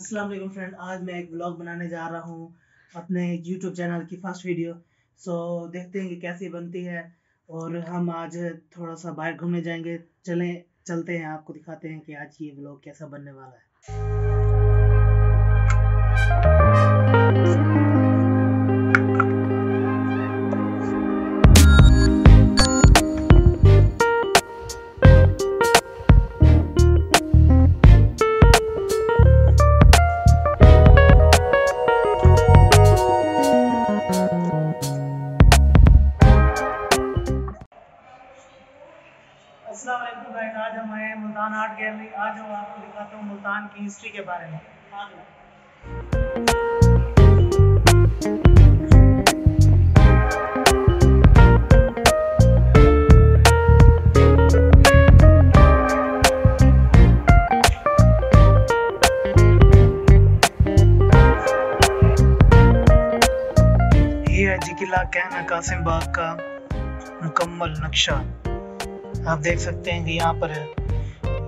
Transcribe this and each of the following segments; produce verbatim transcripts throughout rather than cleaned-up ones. अस्सलाम वालेकुम फ्रेंड, आज मैं एक व्लॉग बनाने जा रहा हूँ अपने YouTube चैनल की फर्स्ट वीडियो। सो so, देखते हैं कि कैसी बनती है। और हम आज थोड़ा सा बाहर घूमने जाएंगे, चलें चलते हैं, आपको दिखाते हैं कि आज ये व्लॉग कैसा बनने वाला है। आज हम आए मुल्तान आर्ट गैलरी। आज हम आपको दिखाता हूँ मुल्तान की हिस्ट्री के बारे में। ये है जी किला कहना कासिम बाग का मुकम्मल नक्शा। आप देख सकते हैं कि यहाँ पर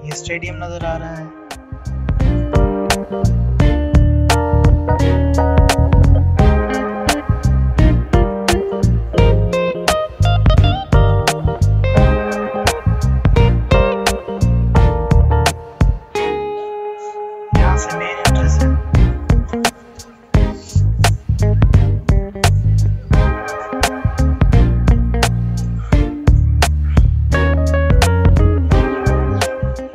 ये स्टेडियम नजर आ रहा है। यहाँ से मेन एंट्रेंस है।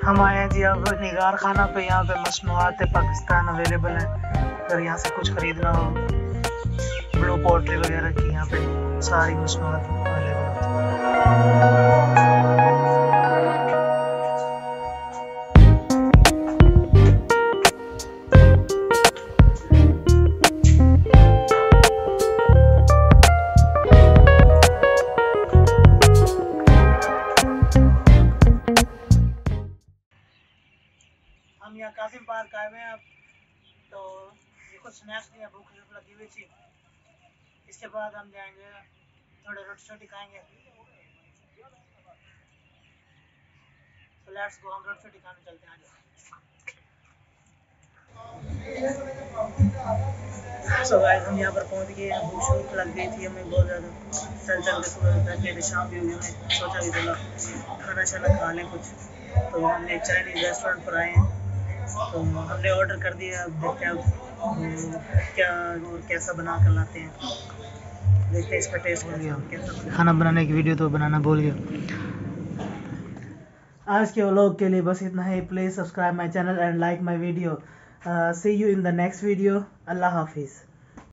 हम आए हैं जी अब निगार खाना पे। यहाँ पे मसनूआत पाकिस्तान अवेलेबल है, अगर यहाँ से कुछ खरीदना हो। ब्लू पॉटरी वगैरह की यहाँ पे सारी मसनूआत अवेलेबल कासिम पार्क आए हुए हैं। आप तो ये कुछ स्नैक्स लिए, भूख लगी हुई थी। इसके बाद हम जाएंगे, थोड़े रोटी शोटी खाएंगे। तो लेट्स गो, हम रोटी शोटी खाने चलते हैं। सो गाइस, हम यहाँ पर पहुँच गए हैं। भूख लग गई थी हमें बहुत ज़्यादा। चल चल के सुबह तक शाम भी हुई, हमें सोचा कि चलो खाना शाना खा लें कुछ। तो हमने चाइनीज रेस्टोरेंट पर आए हैं, तो हमने ऑर्डर कर दिया। अब देखते हैं क्या और कैसा बना कर लाते हैं। देखते हैं इसका टेस्ट कर लिया कैसा। खाना बनाने की वीडियो तो बनाना भूल गया। आज के व्लॉग के लिए बस इतना ही। Please subscribe my channel and like my video. See you in the next video. अल्लाह हाफिज़।